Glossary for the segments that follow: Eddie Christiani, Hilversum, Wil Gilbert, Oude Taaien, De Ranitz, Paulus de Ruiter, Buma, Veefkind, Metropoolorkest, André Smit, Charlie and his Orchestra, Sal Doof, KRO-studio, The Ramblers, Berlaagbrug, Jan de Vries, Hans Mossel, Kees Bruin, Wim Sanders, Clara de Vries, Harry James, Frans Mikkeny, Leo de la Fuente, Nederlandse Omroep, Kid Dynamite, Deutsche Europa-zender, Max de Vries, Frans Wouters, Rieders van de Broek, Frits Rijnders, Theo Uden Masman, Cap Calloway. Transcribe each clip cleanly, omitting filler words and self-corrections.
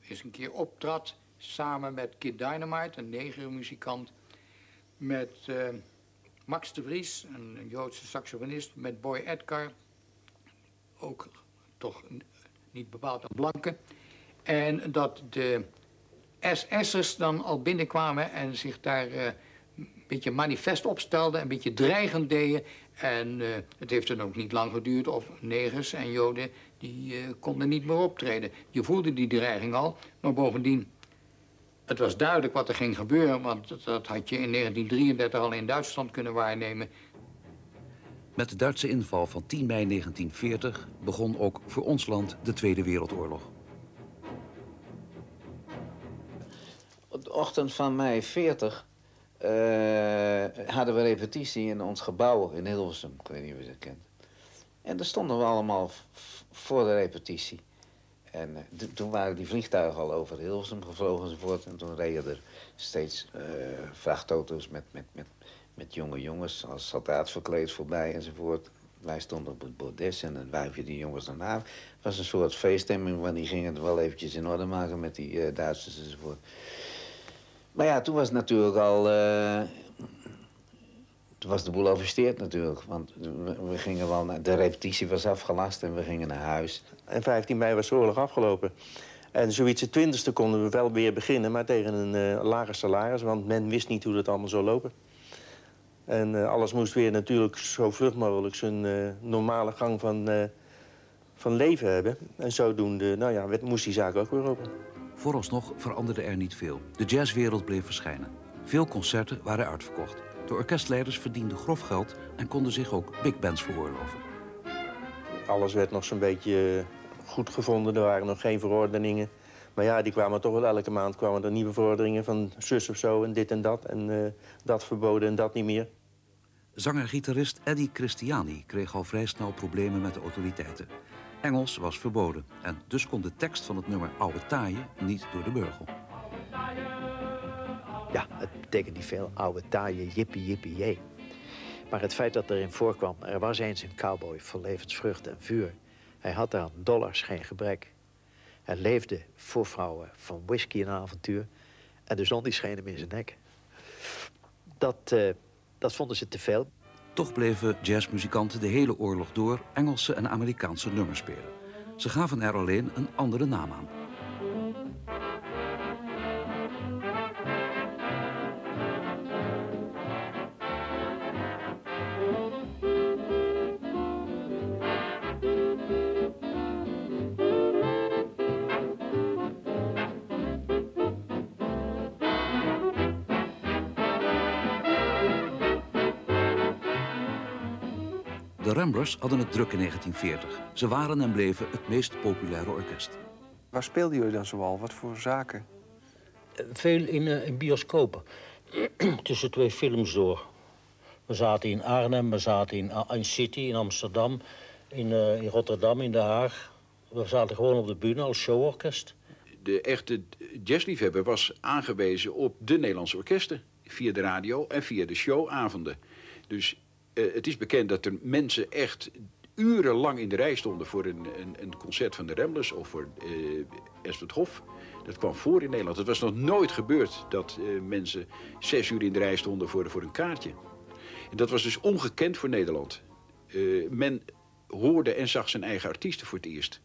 Is een keer optrad samen met Kid Dynamite, een negermuzikant, met Max de Vries, een Joodse saxofonist, met Boy Edgar, ook toch niet bepaald een blanke, en dat de SS'ers dan al binnenkwamen en zich daar een beetje manifest opstelden, een beetje dreigend deden. En het heeft dan ook niet lang geduurd of negers en Joden, die konden niet meer optreden. Je voelde die dreiging al, maar bovendien, het was duidelijk wat er ging gebeuren, want dat had je in 1933 al in Duitsland kunnen waarnemen. Met de Duitse inval van 10 mei 1940 begon ook voor ons land de Tweede Wereldoorlog. Op de ochtend van mei 40 hadden we repetitie in ons gebouw in Hilversum, ik weet niet of je dat kent. En daar stonden we allemaal voor de repetitie. En toen waren die vliegtuigen al over Hilversum gevlogen enzovoort. En toen reden er steeds vrachtauto's met jonge jongens als soldaat verkleed voorbij enzovoort. Wij stonden op het bordes en dan wuifden die jongens daarna. Het was een soort feeststemming, want die gingen het wel eventjes in orde maken met die Duitsers enzovoort. Maar ja, toen was het natuurlijk al... Toen was de boel oversteerd natuurlijk, want we gingen wel naar, de repetitie was afgelast en we gingen naar huis. En 15 mei was de oorlog afgelopen. En zoiets de 20e konden we wel weer beginnen, maar tegen een lager salaris, want men wist niet hoe dat allemaal zou lopen. En alles moest weer natuurlijk zo vlug mogelijk zijn normale gang van leven hebben. En zodoende, nou ja, moest die zaak ook weer open. Vooralsnog veranderde er niet veel. De jazzwereld bleef verschijnen. Veel concerten waren uitverkocht. De orkestleiders verdienden grof geld en konden zich ook big bands veroorloven. Alles werd nog zo'n beetje goed gevonden, er waren nog geen verordeningen. Maar ja, die kwamen toch wel elke maand, kwamen er nieuwe verordeningen van zus of zo en dit en dat verboden en dat niet meer. Zanger-gitarist Eddie Christiani kreeg al vrij snel problemen met de autoriteiten. Engels was verboden en dus kon de tekst van het nummer Oude Taaien niet door de burgel. Ja, het betekent niet veel, oude taaien, jippie, jippie, jee. Maar het feit dat erin voorkwam, er was eens een cowboy voor levensvrucht en vuur. Hij had aan dollars geen gebrek. Hij leefde voor vrouwen van whisky en avontuur. En de zon die scheen hem in zijn nek. Dat vonden ze te veel. Toch bleven jazzmuzikanten de hele oorlog door Engelse en Amerikaanse nummers spelen. Ze gaven er alleen een andere naam aan. De Ramblers hadden het druk in 1940. Ze waren en bleven het meest populaire orkest. Waar speelden jullie dan zoal? Wat voor zaken? Veel in bioscopen. Tussen twee films door. We zaten in Arnhem, we zaten in City, in Amsterdam, in Rotterdam, in Den Haag. We zaten gewoon op de bühne als showorkest. De echte jazzliefhebber was aangewezen op de Nederlandse orkesten. Via de radio en via de showavonden. Dus... het is bekend dat er mensen echt urenlang in de rij stonden voor een concert van de Ramblers of voor Ernst van 't Hoff. Dat kwam voor in Nederland. Het was nog nooit gebeurd dat mensen 6 uur in de rij stonden voor een kaartje. En dat was dus ongekend voor Nederland. Men hoorde en zag zijn eigen artiesten voor het eerst.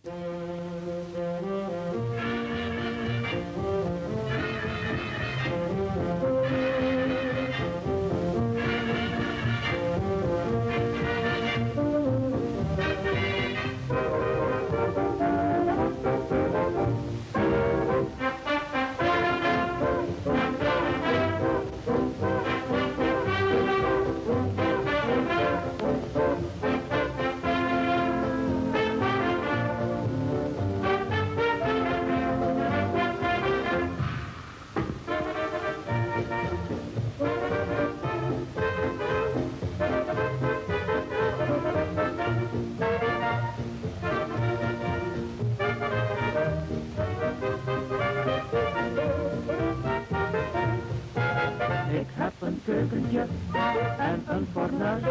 En een fornuis,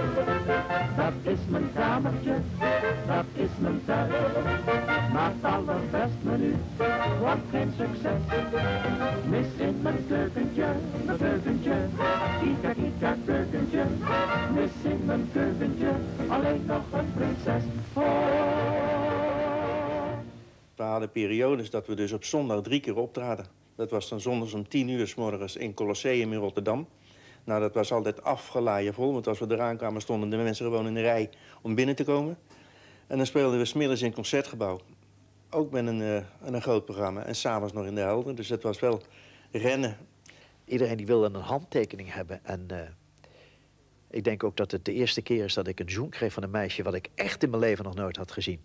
dat is mijn kamertje, dat is mijn thuis. Maar het allerbest menu, wat geen succes. Mis in mijn keukentje, mijn keukentje. Kita, kita, keukentje. Mis in mijn keukentje, alleen nog een prinses. We hadden periodes dat we dus op zondag 3 keer optraden. Dat was dan zondags om 10 uur 's morgens in Colosseum in Rotterdam. Nou, dat was altijd afgelaaien vol, want als we eraan kwamen stonden de mensen gewoon in de rij om binnen te komen. En dan speelden we 's middags in het Concertgebouw. Ook met een groot programma en 's avonds nog in de Helder. Dus het was wel rennen. Iedereen die wilde een handtekening hebben. En ik denk ook dat het de eerste keer is dat ik een zoen kreeg van een meisje wat ik echt in mijn leven nog nooit had gezien.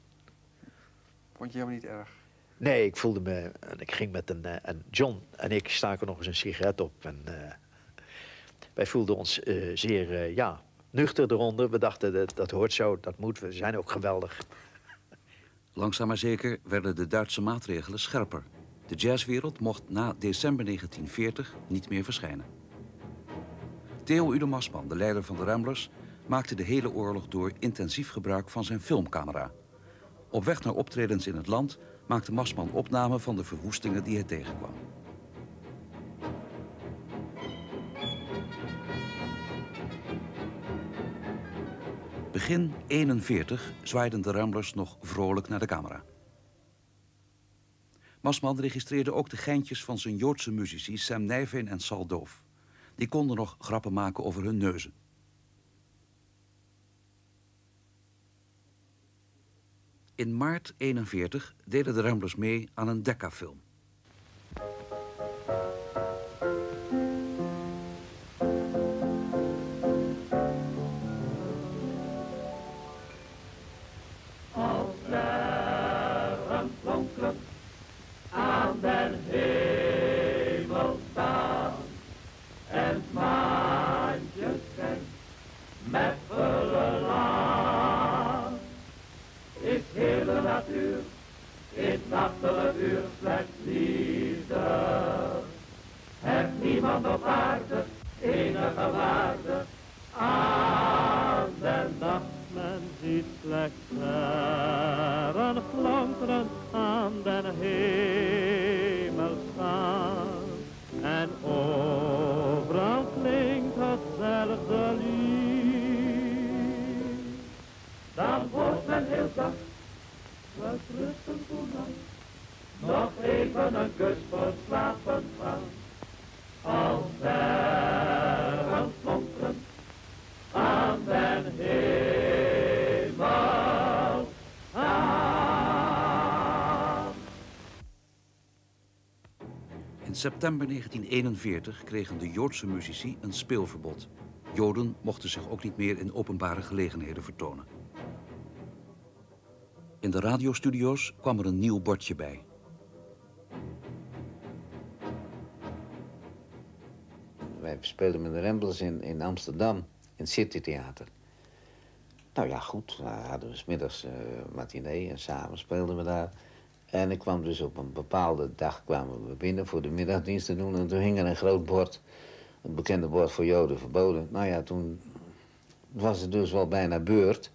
Vond je helemaal niet erg? Nee, ik voelde me... En ik ging met en John en ik staken nog eens een sigaret op. En wij voelden ons zeer, nuchter eronder. We dachten, dat hoort zo, dat moet. We zijn ook geweldig. Langzaam maar zeker werden de Duitse maatregelen scherper. De jazzwereld mocht na december 1940 niet meer verschijnen. Theo Uden Masman, de leider van de Ramblers, maakte de hele oorlog door intensief gebruik van zijn filmcamera. Op weg naar optredens in het land maakte Masman opnamen van de verwoestingen die hij tegenkwam. Begin 1941 zwaaiden de Ramblers nog vrolijk naar de camera. Masman registreerde ook de geintjes van zijn Joodse muzici Sem Nijveen en Sal Doof. Die konden nog grappen maken over hun neuzen. In maart 1941 deden de Ramblers mee aan een Decca-film. In september 1941 kregen de Joodse muzici een speelverbod. Joden mochten zich ook niet meer in openbare gelegenheden vertonen. In de radiostudio's kwam er een nieuw bordje bij. Wij speelden met de Ramblers in Amsterdam, in het City Theater. Nou ja, goed, daar hadden we 's middags matinee en s'avonds speelden we daar. En ik kwam dus op een bepaalde dag kwamen we binnen voor de middagdienst te doen. En toen hing er een groot bord, een bekende bord voor Joden verboden. Nou ja, toen was het dus wel bijna beurt.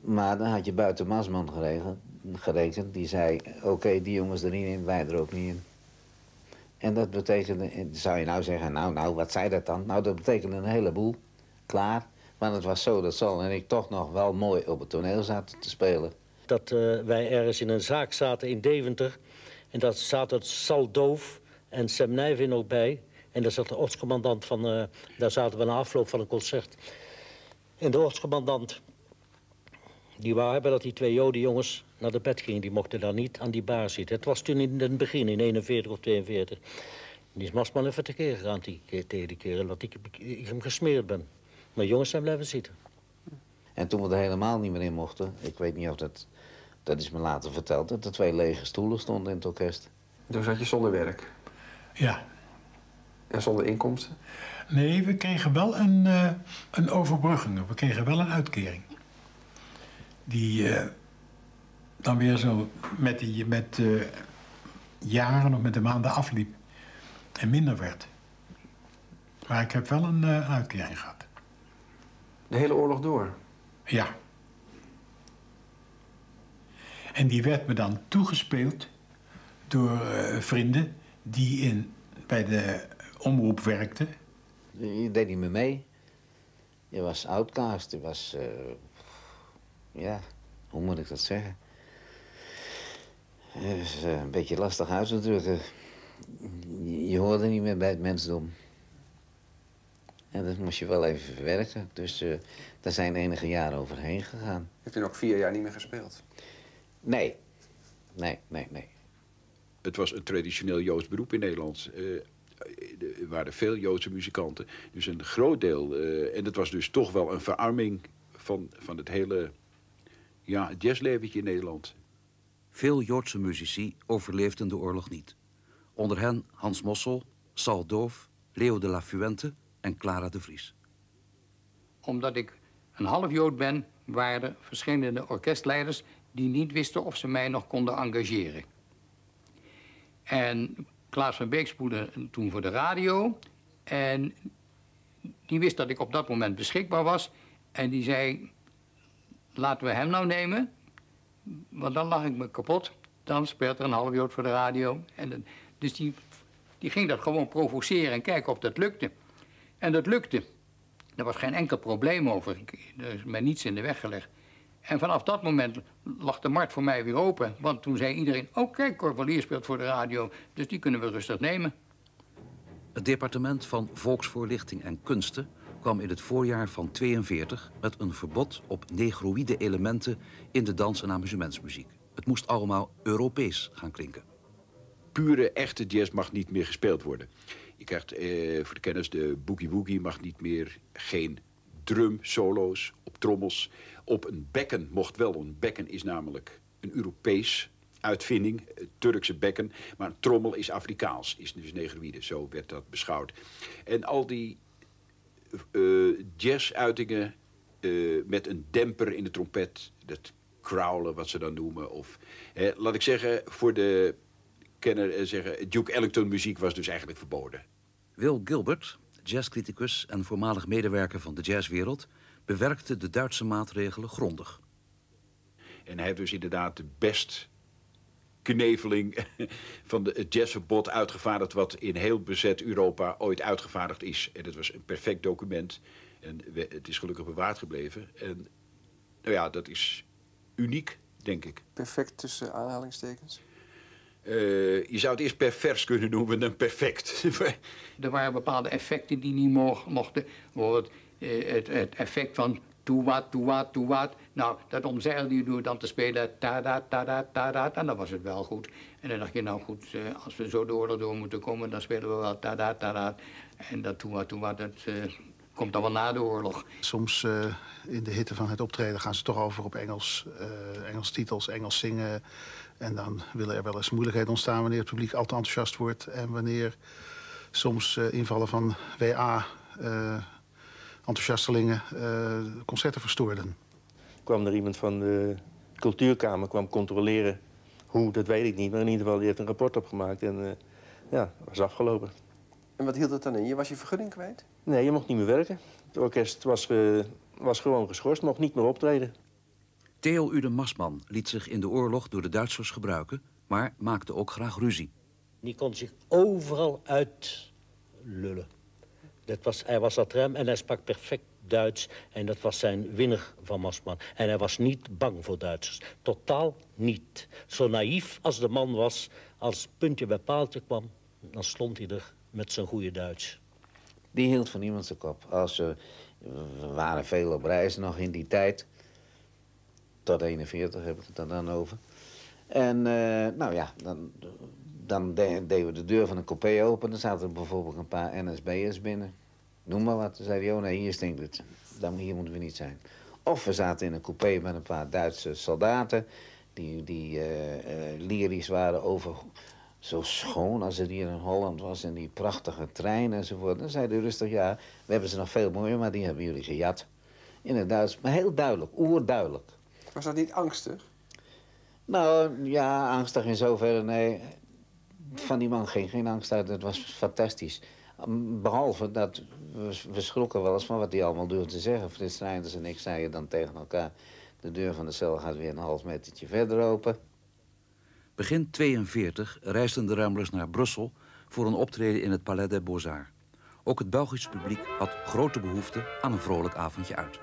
Maar dan had je buiten Masman gerekend. Die zei, oké, die jongens er niet in, wij er ook niet in. En dat betekende, zou je nou zeggen, nou, wat zei dat dan? Nou, dat betekende een heleboel. Klaar. Maar het was zo dat Sal en ik toch nog wel mooi op het toneel zaten te spelen. Dat wij ergens in een zaak zaten in Deventer. En daar zaten Sal Doof en Sem Nijveen ook bij. En daar zat de ortscommandant van... daar zaten we na afloop van een concert. En de ortscommandant... die wou hebben dat die 2 Joden jongens naar de bed gingen. Die mochten daar niet aan die bar zitten. Het was toen in het begin, in 41 of 42. Die is Masman even tekeer gegaan tegen die kerel. Dat ik hem gesmeerd ben. Maar jongens zijn blijven zitten. En toen we er helemaal niet meer in mochten... ik weet niet of dat... Dat is me later verteld, dat er 2 lege stoelen stonden in het orkest. Dus had je zonder werk? Ja. En zonder inkomsten? Nee, we kregen wel een overbrugging. We kregen wel een uitkering. Die dan weer zo met jaren of met de maanden afliep. En minder werd. Maar ik heb wel een uitkering gehad. De hele oorlog door? Ja. En die werd me dan toegespeeld door vrienden die bij de omroep werkten. Je deed niet meer mee. Je was outcast, je was... ja, hoe moet ik dat zeggen? Het is een beetje lastig uit natuurlijk. Je hoorde niet meer bij het mensdom. En dat moest je wel even verwerken. Dus daar zijn enige jaren overheen gegaan. Heeft u nog 4 jaar niet meer gespeeld? Nee. Nee. Het was een traditioneel Joods beroep in Nederland. Er waren veel Joodse muzikanten. Dus een groot deel. En dat was dus toch wel een verarming van het hele jazz-leventje in Nederland. Veel Joodse muzici overleefden de oorlog niet. Onder hen Hans Mossel, Sal Doof, Leo de la Fuente en Clara de Vries. Omdat ik een half Jood ben, waren er verschillende orkestleiders die niet wisten of ze mij nog konden engageren. En Klaas van Beek spoelde toen voor de radio en die wist dat ik op dat moment beschikbaar was. En die zei, laten we hem nou nemen, want dan lag ik me kapot. Dan speelt er een half Jood voor de radio. En dus die ging dat gewoon provoceren en kijken of dat lukte. En dat lukte. Er was geen enkel probleem over. Er is mij niets in de weg gelegd. En vanaf dat moment lag de markt voor mij weer open. Want toen zei iedereen, oh kijk, Cor van Lier speelt voor de radio. Dus die kunnen we rustig nemen. Het departement van Volksvoorlichting en Kunsten kwam in het voorjaar van 1942... met een verbod op negroïde elementen in de dans- en amusementsmuziek. Het moest allemaal Europees gaan klinken. Pure, echte jazz mag niet meer gespeeld worden. Je krijgt voor de kennis de boogie-woogie mag niet meer, geen drum-solo's op trommels. Op een bekken mocht wel, een bekken is namelijk een Europees uitvinding, Turkse bekken. Maar een trommel is Afrikaans, is dus negroïde, zo werd dat beschouwd. En al die jazz-uitingen met een demper in de trompet, dat crowlen wat ze dan noemen. Of, laat ik zeggen, voor de kenner zeggen, Duke Ellington muziek was dus eigenlijk verboden. Wil Gilbert, jazzcriticus en voormalig medewerker van de jazzwereld, bewerkte de Duitse maatregelen grondig. En hij heeft dus inderdaad de best kneveling van het jazzverbod uitgevaardigd wat in heel bezet Europa ooit uitgevaardigd is. En het was een perfect document. En het is gelukkig bewaard gebleven. En nou ja, dat is uniek, denk ik. Perfect tussen aanhalingstekens? Je zou het eerst pervers kunnen noemen dan perfect. Er waren bepaalde effecten die niet mochten. Bijvoorbeeld het effect van toewaat, toewaat, toewaat. Nou, dat omzeilde je door dan te spelen ta-da, ta-da, ta-da. En dan was het wel goed. En dan dacht je, nou goed, als we zo de oorlog door moeten komen, dan spelen we wel ta-da, ta-da. En dat toewaat, toewaat, dat komt dan wel na de oorlog. Soms in de hitte van het optreden gaan ze toch over op Engels, Engels titels, Engels zingen. En dan willen er wel eens moeilijkheden ontstaan wanneer het publiek al te enthousiast wordt. En wanneer soms invallen van WA-enthousiastelingen concerten verstoorden. Kwam er iemand van de cultuurkamer controleren. Hoe, dat weet ik niet. Maar in ieder geval, die heeft een rapport opgemaakt. En ja, was afgelopen. En wat hield dat dan in? Je was je vergunning kwijt? Nee, je mocht niet meer werken. Het orkest was gewoon geschorst, mocht niet meer optreden. Theo Uden Masman liet zich in de oorlog door de Duitsers gebruiken, maar maakte ook graag ruzie. Die kon zich overal uitlullen. Hij was dat rem en hij sprak perfect Duits en dat was zijn winner van Masman. En hij was niet bang voor Duitsers, totaal niet. Zo naïef als de man was, als het puntje bij paaltje kwam, dan stond hij er met zijn goede Duits. Die hield van niemand zijn kop. We waren veel op reis nog in die tijd. Tot 41 heb ik het er dan over. En nou ja, dan deden we de deur van een coupé open. Dan zaten er bijvoorbeeld een paar NSB'ers binnen. Noem maar wat. Toen zei hij, oh nee, hier stinkt het. Hier moeten we niet zijn. Of we zaten in een coupé met een paar Duitse soldaten. Die lyrisch waren over zo schoon als het hier in Holland was. En die prachtige trein enzovoort. Dan zei hij rustig, ja, we hebben ze nog veel mooier, maar die hebben jullie gejat. In het Duits, maar heel duidelijk, oerduidelijk. Was dat niet angstig? Nou, ja, angstig in zoverre, nee. Van die man ging geen angst uit, dat was fantastisch. Behalve dat, we schrokken wel eens van wat hij allemaal durfde te zeggen. Frits Rijnders en ik zeiden dan tegen elkaar, de deur van de cel gaat weer een half metertje verder open. Begin 1942 reisden de Ramblers naar Brussel voor een optreden in het Palais des Beaux-Arts. Ook het Belgisch publiek had grote behoefte aan een vrolijk avondje uit.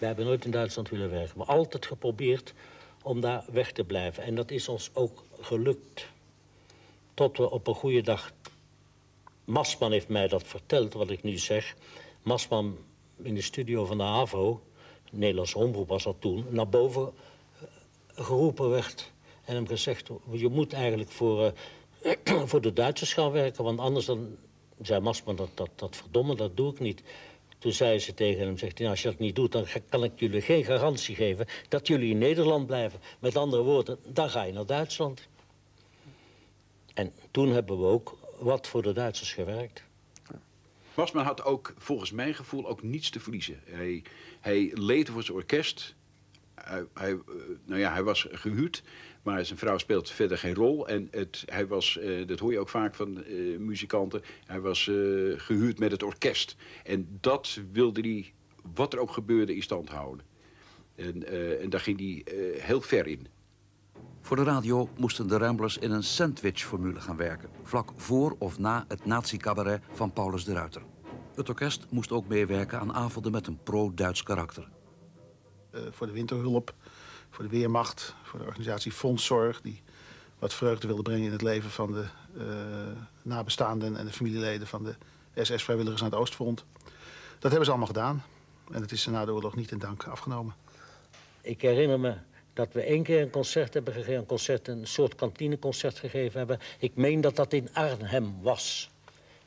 We hebben nooit in Duitsland willen werken. We hebben altijd geprobeerd om daar weg te blijven. En dat is ons ook gelukt. Tot we op een goede dag... Masman heeft mij dat verteld, wat ik nu zeg. Masman in de studio van de AVRO, Nederlandse omroep was dat toen, naar boven geroepen werd. En hem gezegd, je moet eigenlijk voor de Duitsers gaan werken. Want anders dan, zei Masman, dat verdomme, dat doe ik niet. Toen zei ze tegen hem, zegt hij, nou, als je dat niet doet, dan kan ik jullie geen garantie geven dat jullie in Nederland blijven. Met andere woorden, dan ga je naar Duitsland. En toen hebben we ook wat voor de Duitsers gewerkt. Masman had ook, volgens mijn gevoel, ook niets te verliezen. Hij leed voor zijn orkest. Hij was gehuwd, maar zijn vrouw speelt verder geen rol. En hij was, dat hoor je ook vaak van muzikanten, hij was gehuwd met het orkest. En dat wilde hij, wat er ook gebeurde, in stand houden. En daar ging hij heel ver in. Voor de radio moesten de Ramblers in een sandwichformule gaan werken. Vlak voor of na het nazi-cabaret van Paulus de Ruiter. Het orkest moest ook meewerken aan avonden met een pro-Duits karakter. Voor de winterhulp, voor de Weermacht, voor de organisatie Fondszorg... die wat vreugde wilde brengen in het leven van de nabestaanden... en de familieleden van de SS-vrijwilligers aan het Oostfront. Dat hebben ze allemaal gedaan. En het is na de oorlog niet in dank afgenomen. Ik herinner me dat we één keer een concert hebben gegeven... een soort kantineconcert gegeven hebben. Ik meen dat dat in Arnhem was.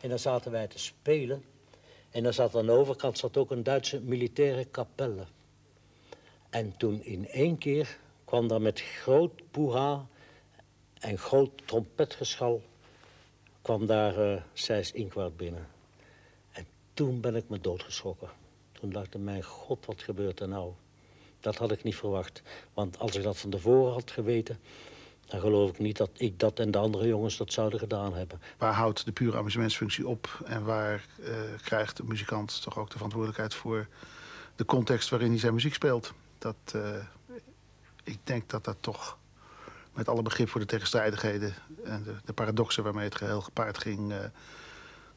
En dan zaten wij te spelen. En dan zat aan de overkant ook een Duitse militaire kapelle... En toen in één keer kwam daar met groot poeha en groot trompetgeschal... kwam daar Seyss-Inquart binnen. En toen ben ik me doodgeschrokken. Toen dacht ik, mijn god, wat gebeurt er nou? Dat had ik niet verwacht. Want als ik dat van tevoren had geweten... dan geloof ik niet dat ik dat en de andere jongens dat zouden gedaan hebben. Waar houdt de pure amusementsfunctie op? En waar krijgt de muzikant toch ook de verantwoordelijkheid voor... de context waarin hij zijn muziek speelt? Dat, ik denk dat dat toch, met alle begrip voor de tegenstrijdigheden... en de paradoxen waarmee het geheel gepaard ging...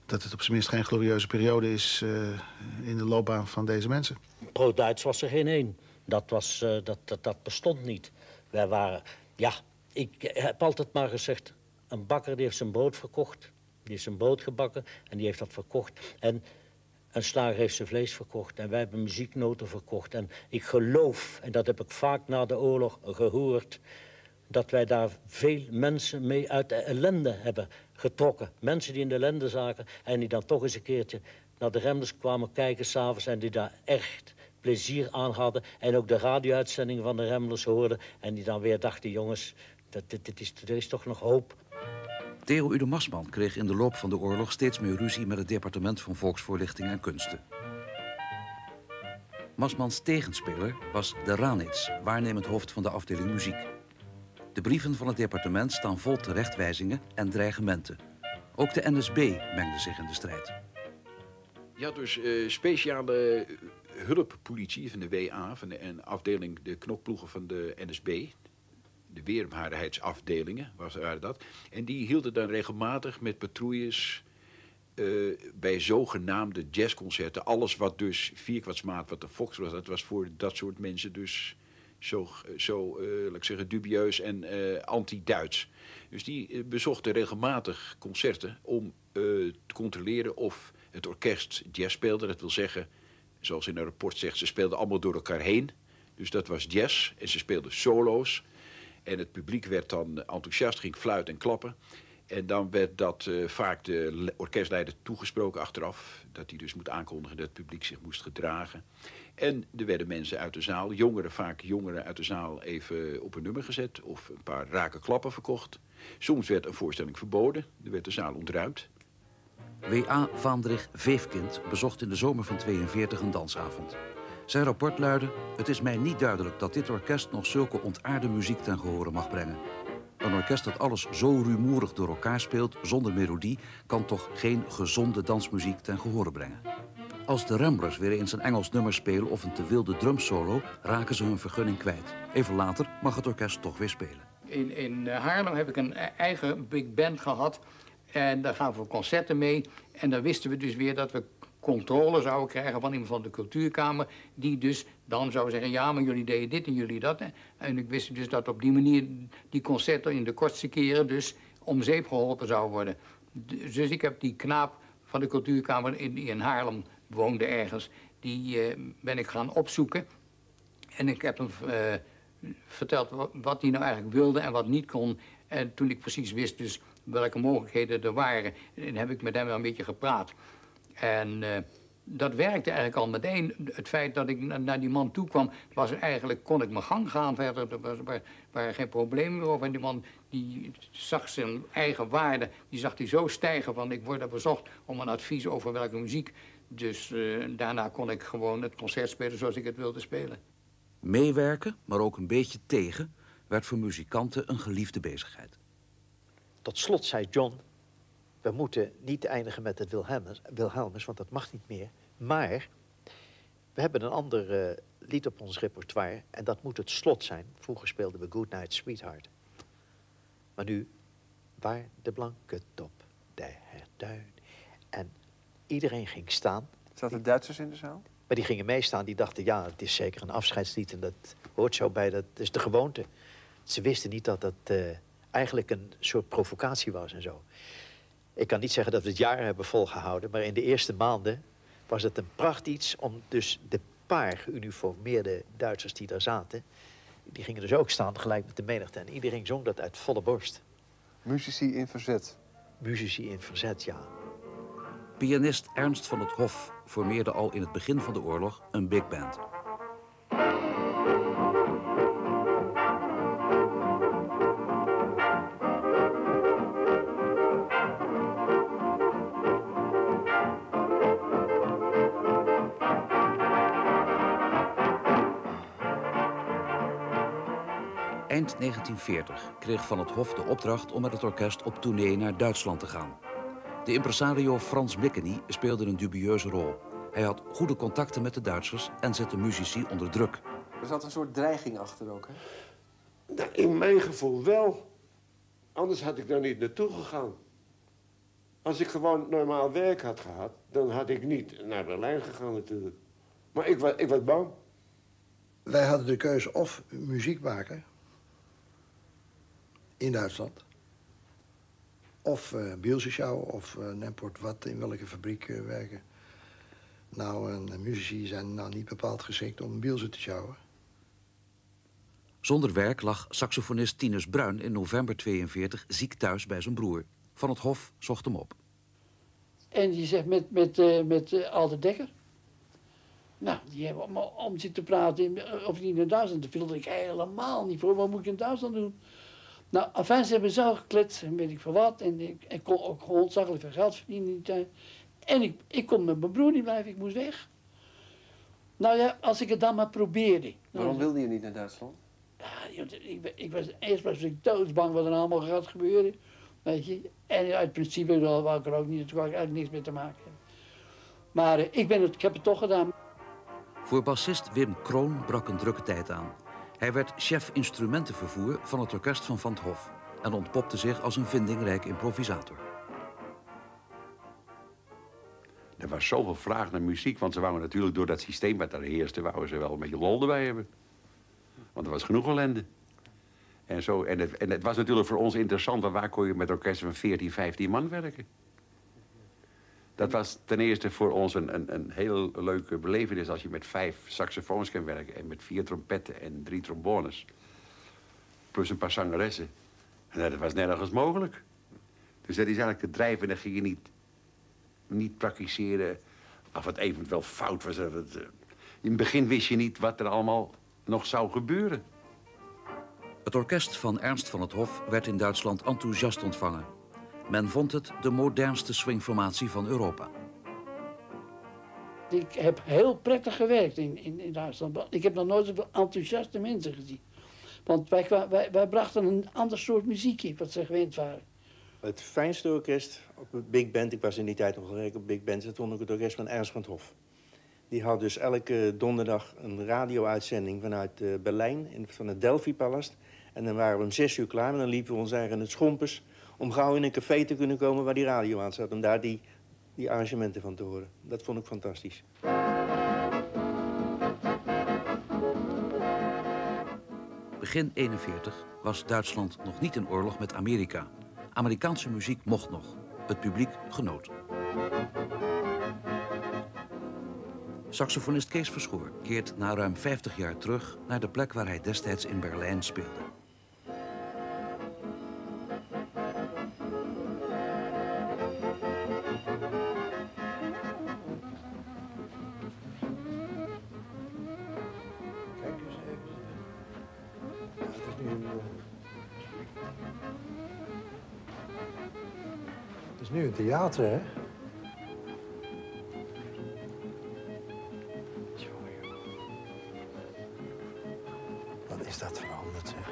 dat het op zijn minst geen glorieuze periode is in de loopbaan van deze mensen. Pro-Duits was er geen één. Dat bestond niet. Wij waren... Ja, ik heb altijd maar gezegd... een bakker die heeft zijn brood verkocht. Die heeft zijn brood gebakken en die heeft dat verkocht. En... een slager heeft zijn vlees verkocht en wij hebben muzieknoten verkocht. En ik geloof, en dat heb ik vaak na de oorlog gehoord... dat wij daar veel mensen mee uit de ellende hebben getrokken. Mensen die in de ellende zaten en die dan toch eens een keertje... naar de Ramblers kwamen kijken s'avonds en die daar echt plezier aan hadden. En ook de radio-uitzendingen van de Ramblers hoorden. En die dan weer dachten, jongens, er is toch nog hoop... Theo Uden Masman kreeg in de loop van de oorlog steeds meer ruzie met het departement van Volksvoorlichting en Kunsten. Masmans tegenspeler was De Ranitz, waarnemend hoofd van de afdeling muziek. De brieven van het departement staan vol terechtwijzingen en dreigementen. Ook de NSB mengde zich in de strijd. Je had dus speciale hulppolitie van de WA, van de afdeling de knokploegen van de NSB... de weerbaarheidsafdelingen, waren dat. En die hielden dan regelmatig met patrouilles bij zogenaamde jazzconcerten. Alles wat dus vierkwartsmaat, wat de Fox was, dat was voor dat soort mensen dus laat ik zeggen, dubieus en anti-Duits. Dus die bezochten regelmatig concerten om te controleren of het orkest jazz speelde. Dat wil zeggen, zoals in een rapport zegt, ze speelden allemaal door elkaar heen. Dus dat was jazz en ze speelden solo's. En het publiek werd dan enthousiast, ging fluiten en klappen. En dan werd dat vaak de orkestleider toegesproken achteraf. Dat hij dus moet aankondigen dat het publiek zich moest gedragen. En er werden mensen uit de zaal, vaak jongeren uit de zaal, even op een nummer gezet. Of een paar rake klappen verkocht. Soms werd een voorstelling verboden. Er werd de zaal ontruimd. W.A. Vaandrig Veefkind bezocht in de zomer van 1942 een dansavond. Zijn rapport luidde: het is mij niet duidelijk dat dit orkest nog zulke ontaarde muziek ten gehore mag brengen. Een orkest dat alles zo rumoerig door elkaar speelt, zonder melodie, kan toch geen gezonde dansmuziek ten gehore brengen. Als de Ramblers weer eens een Engels nummer spelen of een te wilde drumsolo, raken ze hun vergunning kwijt. Even later mag het orkest toch weer spelen. In Haarlem heb ik een eigen big band gehad en daar gaan we concerten mee. En dan wisten we dus weer dat we controle zouden krijgen van iemand van de cultuurkamer, die dus dan zou zeggen, ja, maar jullie deden dit en jullie dat. En ik wist dus dat op die manier die concerten in de kortste keren dus om zeep geholpen zouden worden. Dus ik heb die knaap van de cultuurkamer, die in Haarlem woonde ergens, die ben ik gaan opzoeken. En ik heb hem verteld wat hij nou eigenlijk wilde en wat niet kon. En toen ik precies wist dus welke mogelijkheden er waren, en heb ik met hem wel een beetje gepraat. En dat werkte eigenlijk al meteen. Het feit dat ik naar die man toe kwam, was eigenlijk, kon ik mijn gang gaan verder. Er waren geen problemen meer over. En die man die zag zijn eigen waarde, die zag hij zo stijgen van, ik word er bezocht om een advies over welke muziek. Dus daarna kon ik gewoon het concert spelen zoals ik het wilde spelen. Meewerken, maar ook een beetje tegen, werd voor muzikanten een geliefde bezigheid. Tot slot zei John: we moeten niet eindigen met het Wilhelmus, want dat mag niet meer. Maar we hebben een ander lied op ons repertoire en dat moet het slot zijn. Vroeger speelden we Goodnight Sweetheart. Maar nu, waar de blanke top der herduin. En iedereen ging staan. Zaten Duitsers in de zaal? Maar die gingen meestaan, die dachten, ja, het is zeker een afscheidslied en dat hoort zo bij, dat is de gewoonte. Ze wisten niet dat dat eigenlijk een soort provocatie was en zo. Ik kan niet zeggen dat we het jaren hebben volgehouden, maar in de eerste maanden was het een pracht iets om dus de paar geuniformeerde Duitsers die daar zaten, die gingen dus ook staan gelijk met de menigte. En iedereen zong dat uit volle borst. Muzici in verzet. Muzici in verzet, ja. Pianist Ernst van 't Hoff formeerde al in het begin van de oorlog een big band. Eind 1940 kreeg Van 't Hoff de opdracht om met het orkest op tournee naar Duitsland te gaan. De impresario Frans Mikkeny speelde een dubieuze rol. Hij had goede contacten met de Duitsers en zette muzici onder druk. Er zat een soort dreiging achter ook, hè? Nou, in mijn gevoel wel. Anders had ik daar niet naartoe gegaan. Als ik gewoon normaal werk had gehad, dan had ik niet naar Berlijn gegaan natuurlijk. Maar ik was bang. Wij hadden de keuze of muziek maken in Duitsland, of Bielsenschouw, of nemport wat, in welke fabriek werken. Nou, muzici zijn nou niet bepaald geschikt om Bielsen te sjouwen. Zonder werk lag saxofonist Tinus Bruin in november 1942 ziek thuis bij zijn broer. Van 't Hoff zocht hem op. En die zegt met Alter Dekker. Nou, die hebben allemaal om zitten praten of niet naar Duitsland. Dat wilde ik helemaal niet voor. Wat moet ik in Duitsland doen? Nou, afijn, ze hebben zo gekletst en weet ik veel wat. En ik kon ook gewoon ontzaglijk veel geld verdienen in die tijd. En ik kon met mijn broer niet blijven, ik moest weg. Nou ja, als ik het dan maar probeerde. Waarom wilde je niet naar Duitsland? Ja, eerst was ik doodsbang wat er allemaal gaat gebeuren. Weet je. En uit principe wou ik er ook niet naartoe, wou ik eigenlijk niks mee te maken hebben. Maar ik heb het toch gedaan. Voor bassist Wim Kroon brak een drukke tijd aan. Hij werd chef instrumentenvervoer van het orkest van Van 't Hoff en ontpopte zich als een vindingrijk improvisator. Er was zoveel vraag naar muziek, want ze wouden natuurlijk door dat systeem wat daar heerste, wouden ze wel een beetje lol erbij hebben. Want er was genoeg ellende. En zo, en het was natuurlijk voor ons interessant, want waar kon je met orkesten van 14, 15 man werken? Dat was ten eerste voor ons een heel leuke belevenis als je met 5 saxofoons kan werken en met 4 trompetten en 3 trombones. Plus een paar zangeressen. En dat was nergens mogelijk. Dus dat is eigenlijk de drijvende, dat ging je niet praktiseren. Of het eventueel fout was. In het begin wist je niet wat er allemaal nog zou gebeuren. Het orkest van Ernst van 't Hoff werd in Duitsland enthousiast ontvangen. Men vond het de modernste swingformatie van Europa. Ik heb heel prettig gewerkt in Duitsland. Ik heb nog nooit zoveel enthousiaste mensen gezien. Want wij brachten een ander soort muziek in, wat ze gewend waren. Het fijnste orkest op een big band, ik was in die tijd nog gewerkt op big bands, dat vond ik het orkest van Ernst van 't Hoff. Die had dus elke donderdag een radio-uitzending vanuit Berlijn, van het Delphi-palast. En dan waren we om 6 uur klaar en dan liepen we ons eigen het schompers om gauw in een café te kunnen komen waar die radio aan zat, om daar die arrangementen van te horen. Dat vond ik fantastisch. Begin 1941 was Duitsland nog niet in oorlog met Amerika. Amerikaanse muziek mocht nog. Het publiek genoot. Saxofonist Kees Verschoor keert na ruim 50 jaar terug naar de plek waar hij destijds in Berlijn speelde. Het is nu een theater, hè? Wat is dat veranderd, zeg?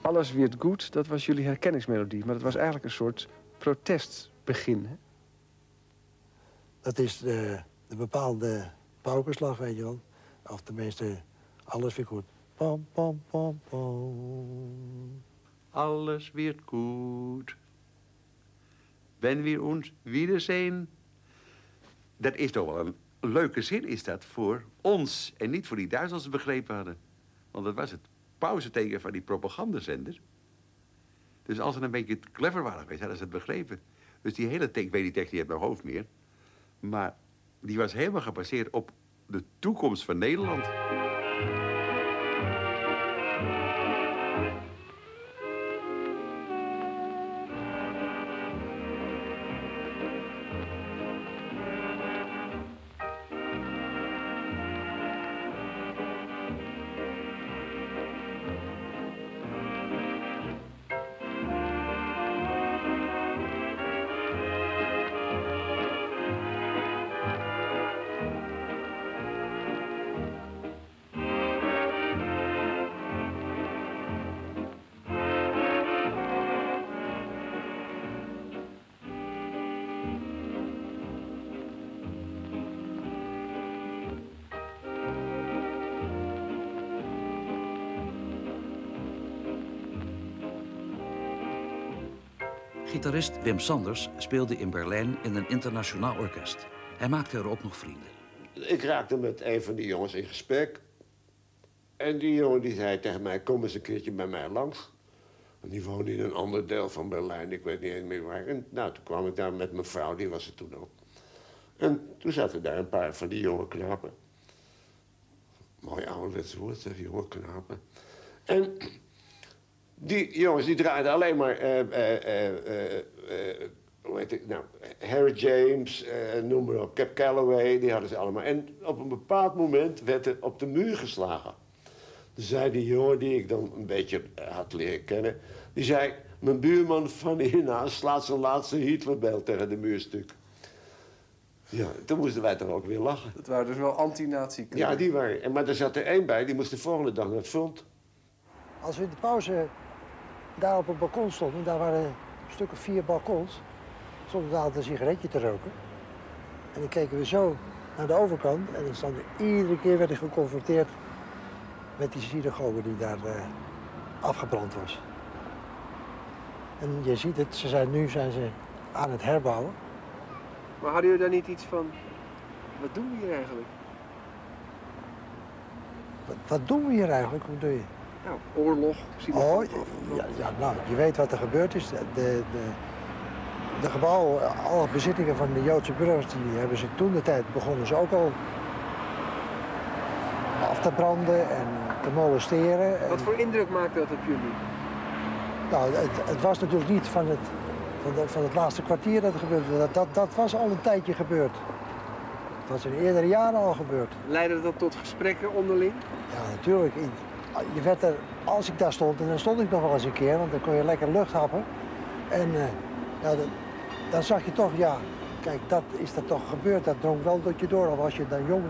Alles wird goed, dat was jullie herkenningsmelodie. Maar dat was eigenlijk een soort protestbegin, hè? Dat is de bepaalde paukenslag, weet je wel. Of tenminste, alles weer goed. Pom, pom, pom, pom. Alles wird goed. Wenn wir ons wiedersehen. Dat is toch wel een leuke zin, is dat, voor ons en niet voor die Duitsers het begrepen hadden. Want dat was het pauzeteken van die propagandazender. Dus als ze een beetje clever waren geweest, hadden ze het begrepen. Dus die hele tekst, ik weet niet echt, die heeft mijn hoofd meer. Maar die was helemaal gebaseerd op de toekomst van Nederland. Gitarist Wim Sanders speelde in Berlijn in een internationaal orkest. Hij maakte er ook nog vrienden. Ik raakte met een van die jongens in gesprek. En die jongen die zei tegen mij, kom eens een keertje bij mij langs. En die woonde in een ander deel van Berlijn, ik weet niet eens meer waar. En nou, toen kwam ik daar met mijn vrouw, die was er toen ook. En toen zaten daar een paar van die jonge knapen. Mooi ouderwets woord, zeg, jonge knapen. En die jongens die draaiden alleen maar, hoe heet het nou, Harry James, noem maar op, Cap Calloway, die hadden ze allemaal. En op een bepaald moment werd er op de muur geslagen. Toen zei die jongen die ik dan een beetje had leren kennen, die zei, mijn buurman van hiernaast slaat zijn laatste Hitlerbel tegen de muurstuk. Ja, toen moesten wij toch ook weer lachen. Dat waren dus wel anti-nazi-knallen. Ja, die waren, maar er zat er één bij, die moest de volgende dag naar het front. Als we in de pauze daar op het balkon stonden, daar waren een stuk of 4 balkons, stonden we altijd een sigaretje te roken. En dan keken we zo naar de overkant en dan stonden, iedere keer werd ik geconfronteerd met die synagoge die daar afgebrand was. En je ziet het, nu zijn ze aan het herbouwen. Maar hadden jullie daar niet iets van, wat doen we hier eigenlijk? Wat doen we hier eigenlijk, hoe doe je? Nou, oorlog, synagoge. Oh, ja, nou, je weet wat er gebeurd is. De gebouwen, alle bezittingen van de Joodse burgers, die hebben ze toen de tijd begonnen ze ook al af te branden en te molesteren. Wat voor indruk maakte dat op jullie? Nou, het was natuurlijk niet van het laatste kwartier dat het gebeurde. Dat was al een tijdje gebeurd. Dat was in eerdere jaren al gebeurd. Leidde dat tot gesprekken onderling? Ja, natuurlijk. Je werd er, als ik daar stond, en dan stond ik nog wel eens een keer, want dan kon je lekker lucht happen. En ja, dan zag je toch, ja, kijk, dat is dat toch gebeurd. Dat drong wel tot je door, al was je dan jong.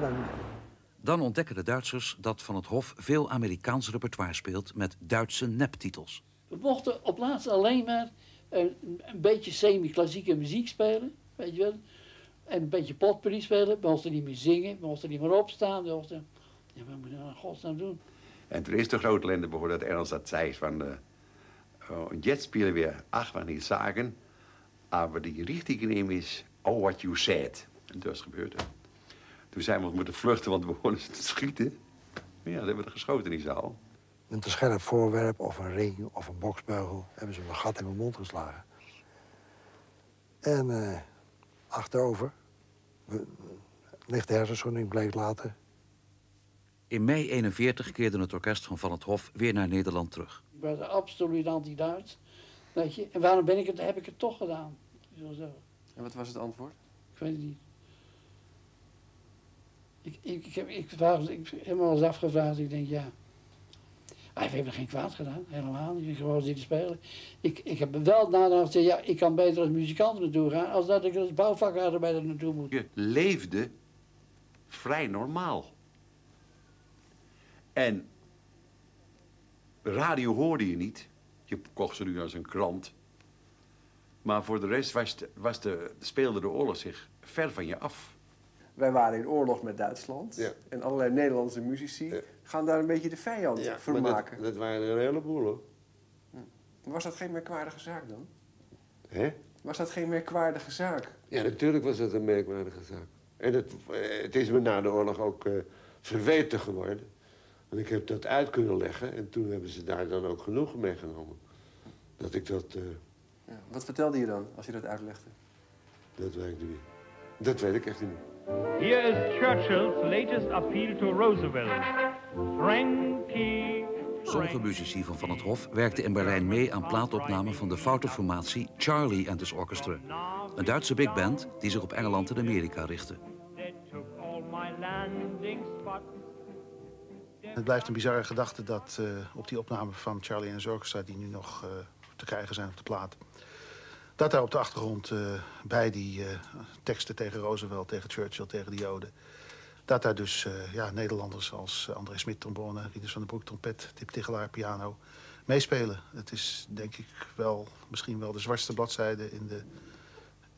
Dan ontdekken de Duitsers dat Van 't Hoff veel Amerikaans repertoire speelt met Duitse neptitels. We mochten op laatst alleen maar een beetje semi-klassieke muziek spelen, weet je wel. En een beetje potpourri spelen. We mochten niet meer zingen, we mochten niet meer opstaan. We mochten... Ja, wat moet je nou in godsnaam doen? En toen is de grote lente begonnen dat Ernst dat zei van... Und jetzt spelen we acht van die zaken, maar die richting nemen is all what you said. En dat is gebeurd. Toen zijn we ons moeten vluchten, want we begonnen te schieten. Ja, dat hebben we geschoten in die zaal. Met een scherp voorwerp of een ring of een boksbeugel hebben ze een gat in mijn mond geslagen. En achterover, lichte hersenschudding bleek later. In mei 1941 keerde het orkest van 't Hoff weer naar Nederland terug. Ik was absoluut anti-Duits. En waarom ben ik het, heb ik het toch gedaan? Zo. En wat was het antwoord? Ik weet het niet. Ik heb me wel eens afgevraagd. Ik denk, ja, hij heeft me geen kwaad gedaan, helemaal niet. Ik heb gewoon zitten spelen. Ik heb wel nagedacht gezegd, ja, ik kan beter als muzikant naartoe gaan, als dat ik als bouwvakarbeider naartoe moet. Je leefde vrij normaal. En radio hoorde je niet. Je kocht ze nu als een krant. Maar voor de rest speelde de oorlog zich ver van je af. Wij waren in oorlog met Duitsland. Ja. En allerlei Nederlandse muzici gaan daar een beetje de vijand voor maken. Dat waren een heleboel, hoor. Was dat geen merkwaardige zaak dan? Hè? Was dat geen merkwaardige zaak? Ja, natuurlijk was dat een merkwaardige zaak. En het is me na de oorlog ook verweten geworden. Want ik heb dat uit kunnen leggen en toen hebben ze daar dan ook genoegen mee genomen. Dat ik dat... Ja, wat vertelde je dan als je dat uitlegde? Dat weet ik niet. Dat weet ik echt niet. Hier is Churchill's latest appeal to Roosevelt. Frankie. Sommige muzici van 't Hoff werkten in Berlijn mee aan plaatopnamen van de foute formatie Charlie and his Orchestra. Een Duitse big band die zich op Engeland en Amerika richtte. Het blijft een bizarre gedachte dat op die opname van Charlie and his Orchestra, die nu nog te krijgen zijn op de plaat, dat daar op de achtergrond bij die teksten tegen Roosevelt, tegen Churchill, tegen de Joden, dat daar dus ja, Nederlanders als André Smit trombone, Rieders van de Broek trompet, Tip Tichelaar piano meespelen. Het is denk ik wel, misschien wel de zwartste bladzijde in de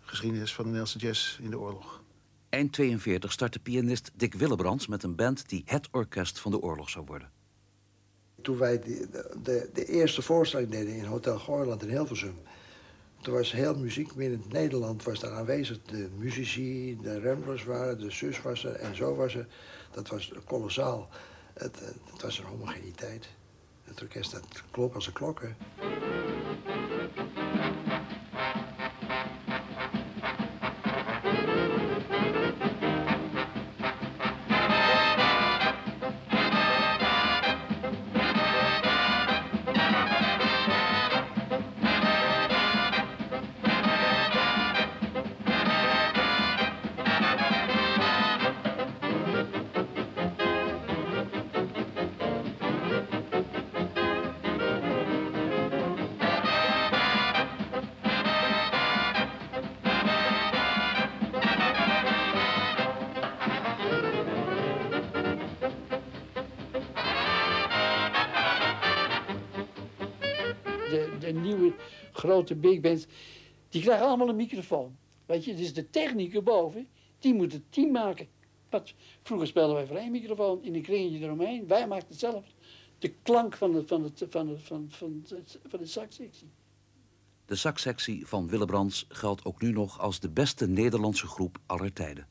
geschiedenis van de Nederlandse jazz in de oorlog. Eind 1942 startte pianist Dick Willebrandts met een band die het orkest van de oorlog zou worden. Toen wij de eerste voorstelling deden in Hotel Gooiland in Hilversum, toen was heel muziek binnen het Nederland was daar aanwezig. De muzici, de Ramblers waren, de zus was er en zo was er. Dat was kolossaal. Het was een homogeniteit. Het orkest dat klonk als een klok, hè. De big bands, die krijgen allemaal een microfoon. Weet je, dus de techniek boven, die moet het team maken. Wat, vroeger speelden wij voor één microfoon in een kringetje eromheen. Wij maakten het zelf. De klank van de saxsectie. De saxsectie van Willebrandts geldt ook nu nog als de beste Nederlandse groep aller tijden.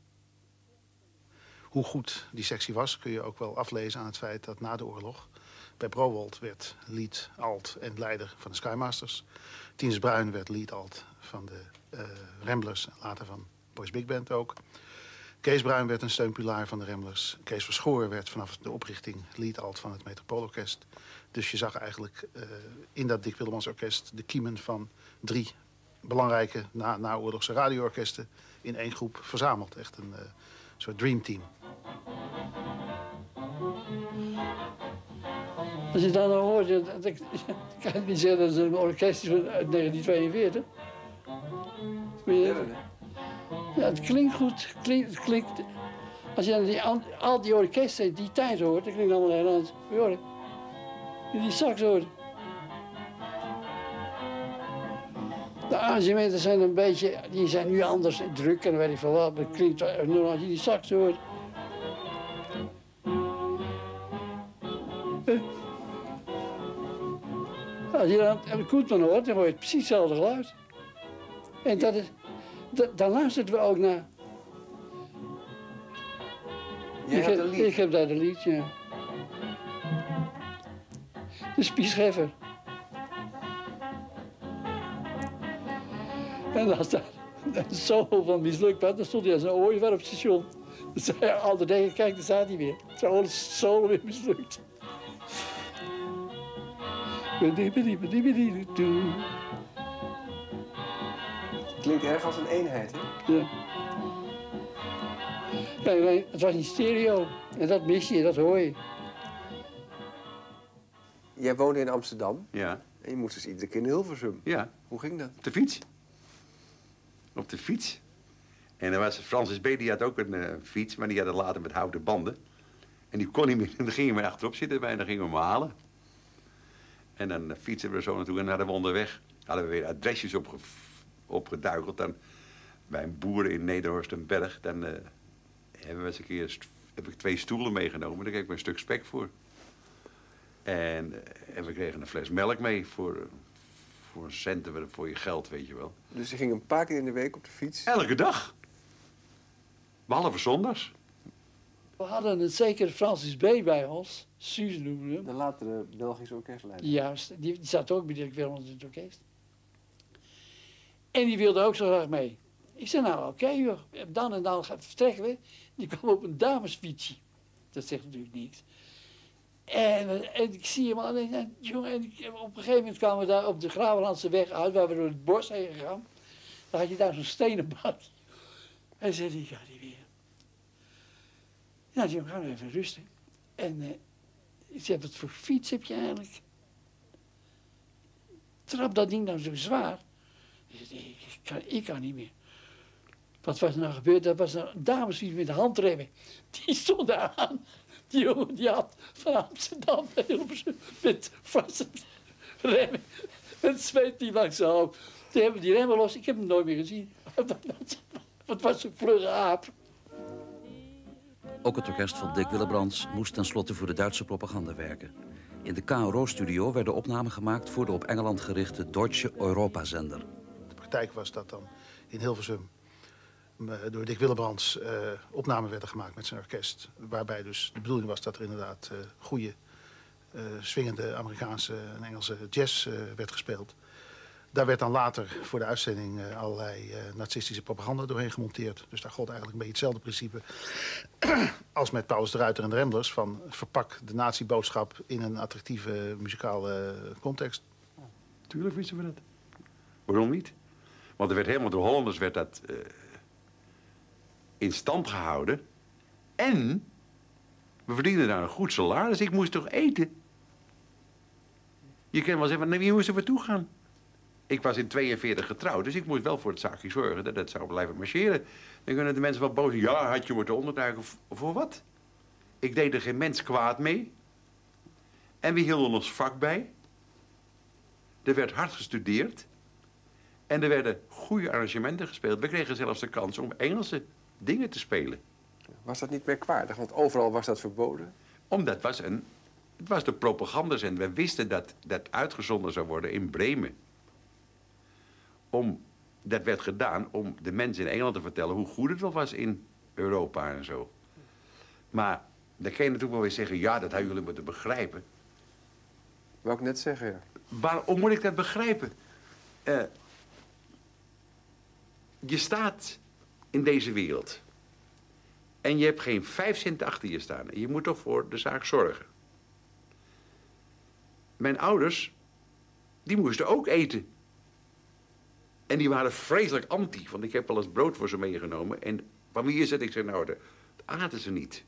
Hoe goed die sectie was, kun je ook wel aflezen aan het feit dat na de oorlog bij Browold werd lead, alt en leider van de Skymasters. Tinus Bruin werd lead, alt van de Ramblers en later van Boys Big Band ook. Kees Bruin werd een steunpilaar van de Ramblers. Kees Verschoor werd vanaf de oprichting lead, alt van het Metropoolorkest. Dus je zag eigenlijk in dat Dick Willebrandts orkest de kiemen van drie belangrijke naoorlogse radioorkesten in één groep verzameld. Echt een soort dreamteam. Als je dat nou hoort, dan kan ik niet zeggen dat het een orkest is uit 1942. Ja, het klinkt goed. Het klinkt, als je al die orkesten die tijd hoort, dat klinkt allemaal heel anders. Hoor, die sax hoort. De arrangementen zijn een beetje, die zijn nu anders druk en weet ik veel wat, maar het klinkt enorm als je die sax hoort. Als je dan een Koetman hoort, dan hoor je precies hetzelfde geluid. En dat is, daar luisteren we ook naar. Ik heb daar een liedje. Ja. De Spiesgever. En als daar een solo van mislukt had, dan stond hij als een ooievaar op het station. Dan zei hij altijd tegen, kijk, daar staat hij weer. Zo solo weer mislukt. Het klinkt erg als een eenheid, hè? Ja. Kijk, het was niet stereo. En dat mis je, dat hoor je. Jij woonde in Amsterdam. Ja. En je moest dus iedere keer in Hilversum. Ja. Hoe ging dat? Op de fiets. Op de fiets. En dan was Francis B., die had ook een fiets, maar die had het later met houten banden. En die kon niet meer. En dan ging je maar achterop zitten en dan gingen we hem halen. En dan fietsen we zo naartoe en hadden we onderweg. Hadden we weer adresjes opgeduikeld. Dan bij een boer in Nederhorstenberg. Dan hebben we eens een keer, heb ik 2 stoelen meegenomen. Daar kreeg ik me een stuk spek voor. En we kregen een fles melk mee voor een cent voor je geld, weet je wel. Dus je ging een paar keer in de week op de fiets? Elke dag. Behalve zondags. We hadden het zeker Francis B. bij ons, Suus noemde hem. De latere Belgische orkestleider. Juist, die zat ook bij Dick Willebrandts in het orkest. En die wilde ook zo graag mee. Ik zei, nou oké, joh, dan en dan vertrekken we. Die kwam op een damesfietsje. Dat zegt natuurlijk niets. En ik zie hem al, en jongen, op een gegeven moment kwamen we daar op de Gravenlandse weg uit, waar we door het bos heen gegaan. Dan had je daar zo'n stenen bad. En zei die, gaat die weer. Nou, jongen, gaan we even rusten. En ik zei, wat voor fiets heb je eigenlijk? Trap dat ding nou zo zwaar? Ik zei, ik kan niet meer. Wat was er nou gebeurd? Dat was een damesfiets met de handremmen. Die stond daar aan. Die jongen die had van Amsterdam met vaste remmen. Het zweet die langs zijn hoofd. Toen hebben we die remmen los. Ik heb hem nooit meer gezien. Wat was een vlugge aap. Ook het orkest van Dick Willebrandts moest tenslotte voor de Duitse propaganda werken. In de KRO-studio werden opnamen gemaakt voor de op Engeland gerichte Deutsche Europa-zender. De praktijk was dat dan in Hilversum door Dick Willebrandts opnamen werden gemaakt met zijn orkest. Waarbij dus de bedoeling was dat er inderdaad goede, swingende Amerikaanse en Engelse jazz werd gespeeld. Daar werd dan later voor de uitzending allerlei nazistische propaganda doorheen gemonteerd. Dus daar gold eigenlijk een beetje hetzelfde principe als met Paulus de Ruiter en de Ramblers. Van verpak de nazi-boodschap in een attractieve muzikale context. Ja, tuurlijk wisten we dat. Waarom niet? Want er werd helemaal door Hollanders werd dat in stand gehouden. En we verdienden daar een goed salaris. Ik moest toch eten? Je kan wel zeggen, wie moest er naartoe gaan? Ik was in 1942 getrouwd, dus ik moest wel voor het zaakje zorgen dat het zou blijven marcheren. Dan kunnen de mensen wel boos zijn. Ja, had je moeten onderduiken. Voor wat? Ik deed er geen mens kwaad mee. En we hielden ons vak bij. Er werd hard gestudeerd. En er werden goede arrangementen gespeeld. We kregen zelfs de kans om Engelse dingen te spelen. Was dat niet merkwaardig? Want overal was dat verboden. Omdat het was de propagandazender. We wisten dat dat uitgezonden zou worden in Bremen. Dat werd gedaan om de mensen in Engeland te vertellen hoe goed het wel was in Europa en zo. Maar dan kun je natuurlijk wel weer zeggen, ja, dat hadden jullie moeten begrijpen. Wou ik net zeggen, ja. Waarom moet ik dat begrijpen? Je staat in deze wereld. En je hebt geen 5 cent achter je staan. Je moet toch voor de zaak zorgen. Mijn ouders, die moesten ook eten. En die waren vreselijk anti, want ik heb wel eens brood voor ze meegenomen. En van wie is het? Ik zei, nou, dat aten ze niet.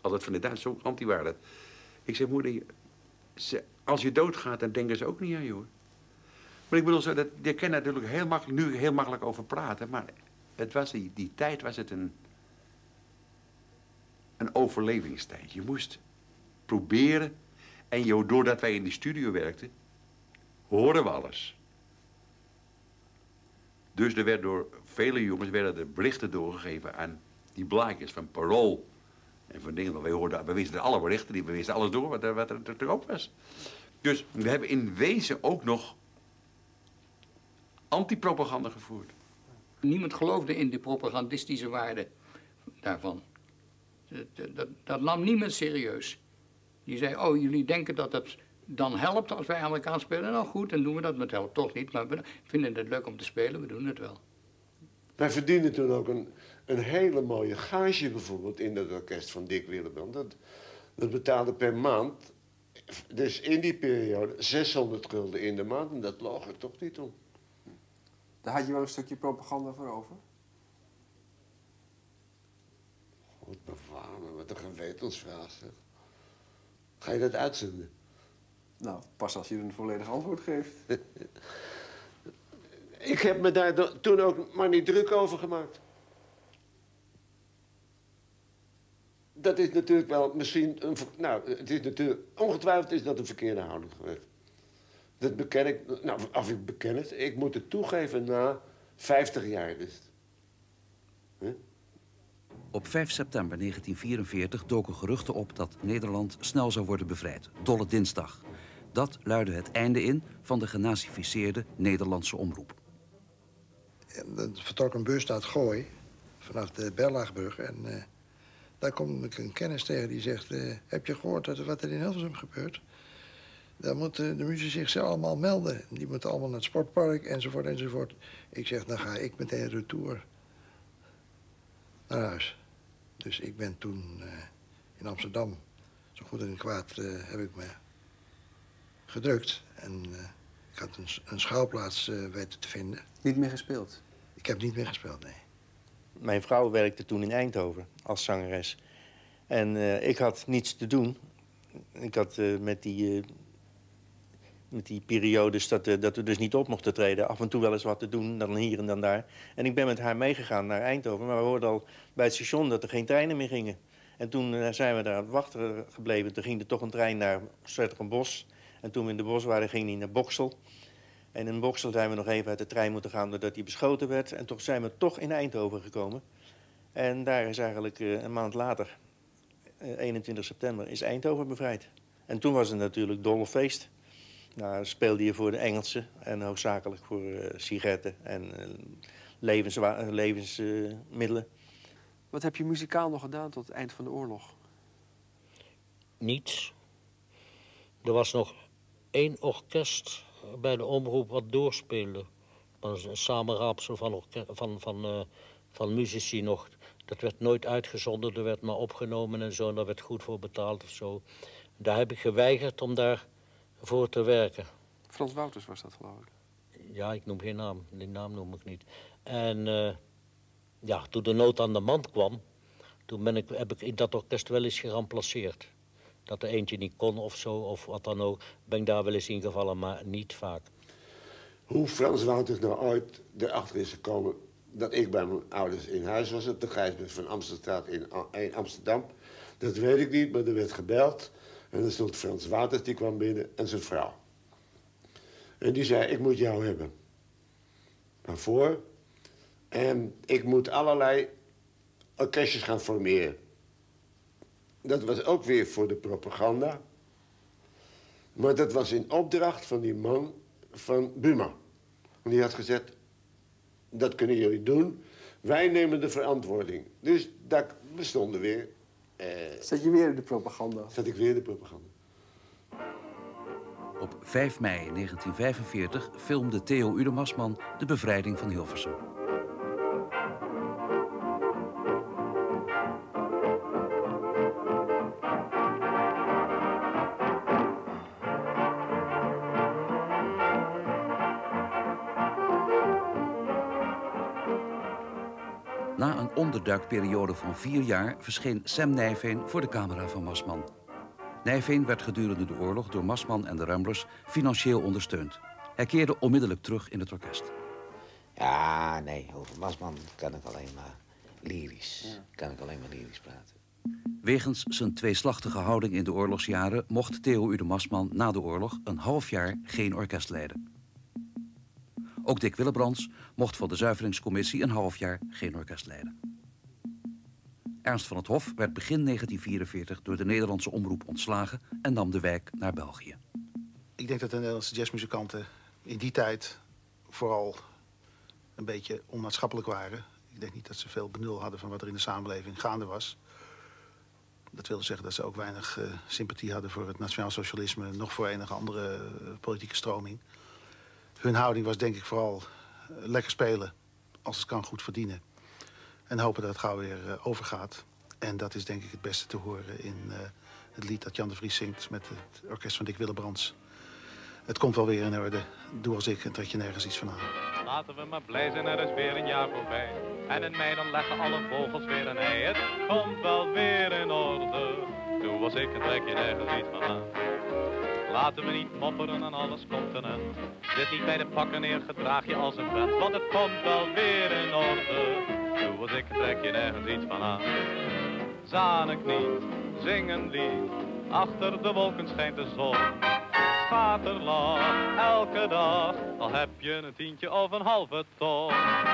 Altijd van de Duitsers, zo anti waren dat. Ik zei, moeder, als je doodgaat, dan denken ze ook niet aan je, hoor. Maar ik bedoel, zo, dat, je kan natuurlijk heel makkelijk, nu heel makkelijk over praten, maar het was die tijd was het een overlevingstijd. Je moest proberen, en joh, doordat wij in die studio werkten, hoorden we alles. Dus er werd door vele jongens werden er berichten doorgegeven aan die blaadjes van Parool en van dingen. We wisten alle berichten, we wisten alles door wat er ook was. Dus we hebben in wezen ook nog antipropaganda gevoerd. Niemand geloofde in de propagandistische waarde daarvan. Dat nam niemand serieus. Die zei, oh, jullie denken dat het dan helpt als wij Amerikaans spelen. Nou goed, dan doen we dat, maar het helpt toch niet. Maar we vinden het leuk om te spelen, we doen het wel. Wij verdienden toen ook een hele mooie gage bijvoorbeeld in dat orkest van Dick Willebrand. Dat betaalde per maand, dus in die periode, 600 gulden in de maand. En dat loog er toch niet om. Daar had je wel een stukje propaganda voor over? God bewaar me, wat een gewetensvraag, zeg. Ga je dat uitzenden? Nou, pas als je een volledig antwoord geeft. Ik heb me daar toen ook maar niet druk over gemaakt. Dat is natuurlijk wel misschien een... Nou, het is natuurlijk... Ongetwijfeld is dat een verkeerde houding geweest. Dat beken ik... Nou, of ik beken het. Ik moet het toegeven na 50 jaar dus. Huh? Op 5 september 1944 doken geruchten op dat Nederland snel zou worden bevrijd. Dolle Dinsdag. Dat luidde het einde in van de genazificeerde Nederlandse omroep. En er vertrok een bus uit Gooi, vanaf de Berlaagbrug. En daar kom ik een kennis tegen die zegt... heb je gehoord dat wat er in Hilversum gebeurt? Dan moeten de muzici zichzelf allemaal melden. Die moeten allemaal naar het sportpark, enzovoort, enzovoort. Ik zeg, dan ga ik meteen retour naar huis. Dus ik ben toen in Amsterdam, zo goed en kwaad heb ik me gedrukt. En ik had een schouwplaats weten te vinden. Niet meer gespeeld? Ik heb niet meer gespeeld, nee. Mijn vrouw werkte toen in Eindhoven als zangeres. En ik had niets te doen. Ik had met die periodes dat we dus niet op mochten treden, af en toe wel eens wat te doen, dan hier en dan daar. En ik ben met haar meegegaan naar Eindhoven, maar we hoorden al bij het station dat er geen treinen meer gingen. En toen zijn we daar aan het wachten gebleven. Toen ging er toch een trein naar Zutphenbos. En toen we in de bos waren, ging die naar Boksel. En in Boksel zijn we nog even uit de trein moeten gaan doordat die beschoten werd. En toch zijn we toch in Eindhoven gekomen. En daar is eigenlijk een maand later, 21 september, is Eindhoven bevrijd. En toen was het natuurlijk dolle feest. Nou, speelde je voor de Engelsen en hoofdzakelijk voor sigaretten en levensmiddelen. Wat heb je muzikaal nog gedaan tot het eind van de oorlog? Niets. Er was nog één orkest bij de omroep wat doorspeelde. Een samenraapsel van muzici nog. Dat werd nooit uitgezonden, er werd maar opgenomen en zo. En daar werd goed voor betaald of zo. Daar heb ik geweigerd om daar voor te werken. Frans Wouters was dat, geloof ik. Ja, ik noem geen naam. Die naam noem ik niet. En ja, toen de nood aan de man kwam, toen heb ik in dat orkest wel eens geramplasseerd. Dat er eentje niet kon of zo, of wat dan ook, ben ik daar wel eens ingevallen, maar niet vaak. Hoe Frans Wouters nou ooit erachter is gekomen dat ik bij mijn ouders in huis was, op de Gijsbert van Amstelstraat in Amsterdam, dat weet ik niet, maar er werd gebeld. En er stond Frans Wouters, die kwam binnen, en zijn vrouw. En die zei, ik moet jou hebben. Waarvoor? En ik moet allerlei orkestjes gaan formeren. Dat was ook weer voor de propaganda. Maar dat was in opdracht van die man van Buma. Die had gezegd, dat kunnen jullie doen. Wij nemen de verantwoording. Dus daar bestonden weer... Zat je weer in de propaganda? Zat ik weer in de propaganda. Op 5 mei 1945 filmde Theo Uden Masman de bevrijding van Hilversum. Na een onderduikperiode van 4 jaar verscheen Sem Nijveen voor de camera van Masman. Nijveen werd gedurende de oorlog door Masman en de Ramblers financieel ondersteund. Hij keerde onmiddellijk terug in het orkest. Ja, nee, over Masman kan ik alleen maar lyrisch. Ja. Kan ik alleen maar lyrisch praten. Wegens zijn tweeslachtige houding in de oorlogsjaren mocht Theo Uden Masman na de oorlog een half jaar geen orkest leiden. Ook Dick Willebrandts mocht van de zuiveringscommissie een half jaar geen orkest leiden. Ernst van 't Hoff werd begin 1944 door de Nederlandse omroep ontslagen en nam de wijk naar België. Ik denk dat de Nederlandse jazzmuzikanten in die tijd vooral een beetje onmaatschappelijk waren. Ik denk niet dat ze veel benul hadden van wat er in de samenleving gaande was. Dat wilde zeggen dat ze ook weinig sympathie hadden voor het nationaal socialisme, nog voor enige andere politieke stroming. Hun houding was denk ik vooral lekker spelen, als het kan goed verdienen. En hopen dat het gauw weer overgaat. En dat is denk ik het beste te horen in het lied dat Jan de Vries zingt met het orkest van Dick Willebrandts. Het komt wel weer in orde. Doe als ik en trek je nergens iets van aan. Laten we maar blij zijn, er is weer een jaar voorbij. En in mei dan leggen alle vogels weer een ei. Het komt wel weer in orde. Doe als ik en trek je nergens iets van aan. Laten we niet mopperen aan alles komt en end. Zit niet bij de pakken neer, gedraag je als een vet. Want het komt wel weer in orde. Doe als ik, trek je nergens iets van aan. Zanik niet, zing een lied. Achter de wolken schijnt de zon. Schaterlach, elke dag. Al heb je een tientje of een halve ton.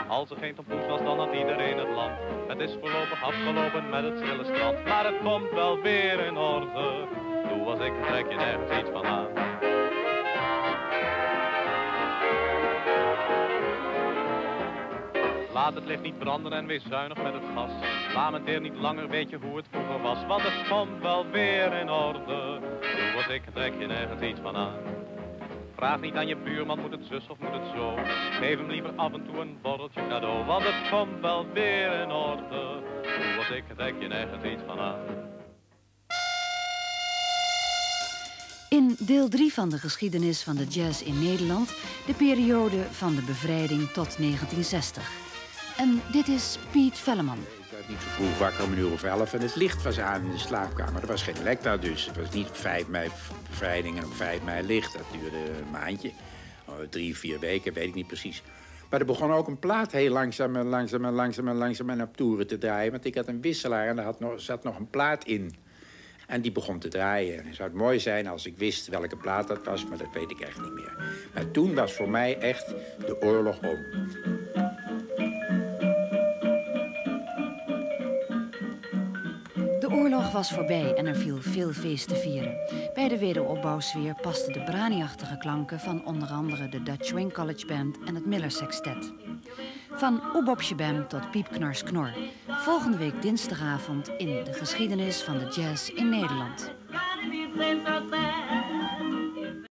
Als er geen tompoes was, dan had iedereen het land. Het is voorlopig afgelopen met het stille strand. Maar het komt wel weer in orde. Doe als ik, trek je nergens iets van aan. Laat het licht niet branden en wees zuinig met het gas. Lamenteer niet langer, weet je hoe het vroeger was. Want het komt wel weer in orde. Doe wat ik, trek je nergens iets van aan. Vraag niet aan je buurman, moet het zus of moet het zo. Geef hem liever af en toe een borreltje cadeau. Want het komt wel weer in orde. Doe wat ik, trek je nergens iets van aan. In deel 3 van de geschiedenis van de jazz in Nederland... de periode van de bevrijding tot 1960... En dit is Piet Velleman. Ik werd niet zo vroeg wakker om 11:00 en het licht was aan in de slaapkamer. Er was geen elektra dus. Het was niet op 5 mei bevrijding en op 5 mei licht. Dat duurde een maandje, 3, 4 weken, weet ik niet precies. Maar er begon ook een plaat heel langzaam en op toeren te draaien. Want ik had een wisselaar en daar zat nog een plaat in. En die begon te draaien. En het zou mooi zijn als ik wist welke plaat dat was, maar dat weet ik echt niet meer. Maar toen was voor mij echt de oorlog om. De oorlog was voorbij en er viel veel feest te vieren. Bij de wederopbouwsfeer pasten de brani-achtige klanken van onder andere de Dutch Swing College Band en het Miller Sextet. Van Oebopje Bem tot Piepknars Knor. Volgende week dinsdagavond in de geschiedenis van de jazz in Nederland.